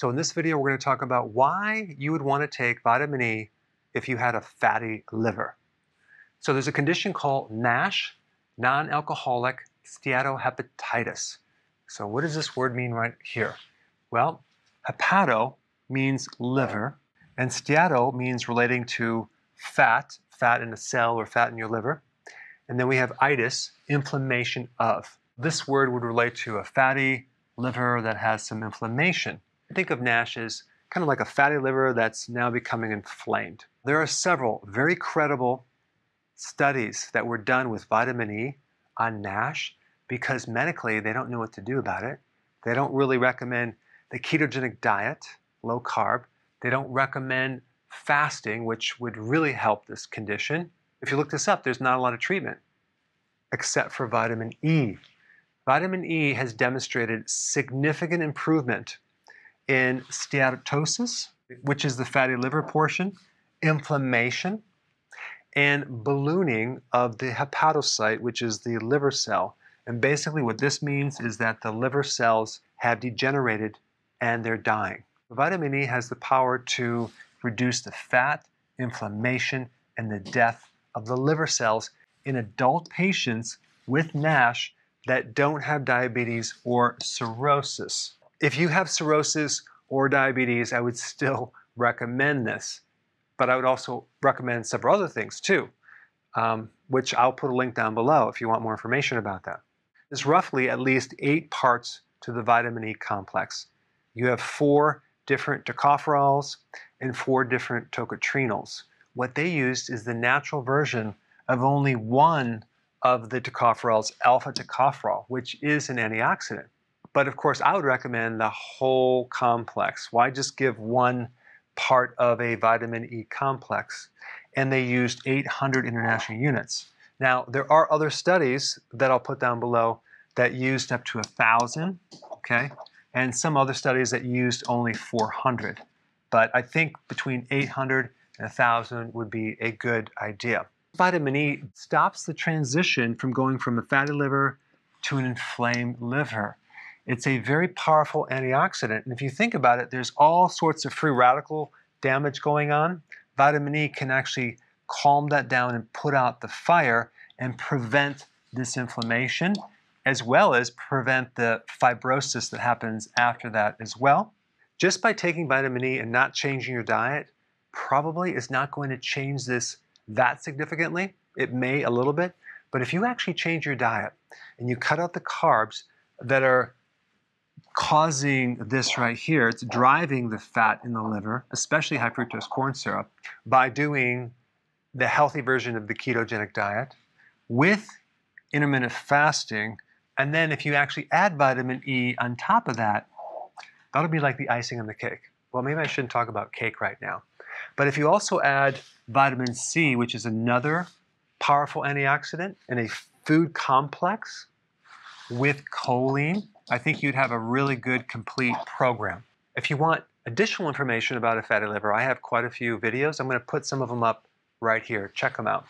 So in this video, we're going to talk about why you would want to take vitamin E if you had a fatty liver. So there's a condition called NASH, non-alcoholic steatohepatitis. So what does this word mean right here? Well, hepato means liver, and steato means relating to fat, fat in a cell or fat in your liver. And then we have itis, inflammation of. This word would relate to a fatty liver that has some inflammation. Think of NASH as kind of like a fatty liver that's now becoming inflamed. There are several very credible studies that were done with vitamin E on NASH because medically they don't know what to do about it. They don't really recommend the ketogenic diet, low carb. They don't recommend fasting, which would really help this condition. If you look this up, there's not a lot of treatment except for vitamin E. Vitamin E has demonstrated significant improvement in steatosis, which is the fatty liver portion, inflammation, and ballooning of the hepatocyte, which is the liver cell. And basically what this means is that the liver cells have degenerated and they're dying. Vitamin E has the power to reduce the fat, inflammation, and the death of the liver cells in adult patients with NASH that don't have diabetes or cirrhosis. If you have cirrhosis or diabetes, I would still recommend this, but I would also recommend several other things too, which I'll put a link down below if you want more information about that. There's roughly at least 8 parts to the vitamin E complex. You have 4 different tocopherols and 4 different tocotrienols. What they used is the natural version of only one of the tocopherols, alpha tocopherol, which is an antioxidant. But of course, I would recommend the whole complex. Why just give one part of a vitamin E complex? And they used 800 international units. Now, there are other studies that I'll put down below that used up to 1,000, okay? And some other studies that used only 400. But I think between 800 and 1,000 would be a good idea. Vitamin E stops the transition from going from a fatty liver to an inflamed liver. It's a very powerful antioxidant. And if you think about it, there's all sorts of free radical damage going on. Vitamin E can actually calm that down and put out the fire and prevent this inflammation, as well as prevent the fibrosis that happens after that as well. Just by taking vitamin E and not changing your diet probably is not going to change this that significantly. It may a little bit, but if you actually change your diet and you cut out the carbs that are causing this right here, it's driving the fat in the liver, especially high fructose corn syrup, by doing the healthy version of the ketogenic diet with intermittent fasting. And then if you actually add vitamin E on top of that, that'll be like the icing on the cake. Well, maybe I shouldn't talk about cake right now. But if you also add vitamin C, which is another powerful antioxidant in a food complex with choline, I think you'd have a really good complete program. If you want additional information about a fatty liver, I have quite a few videos. I'm going to put some of them up right here. Check them out.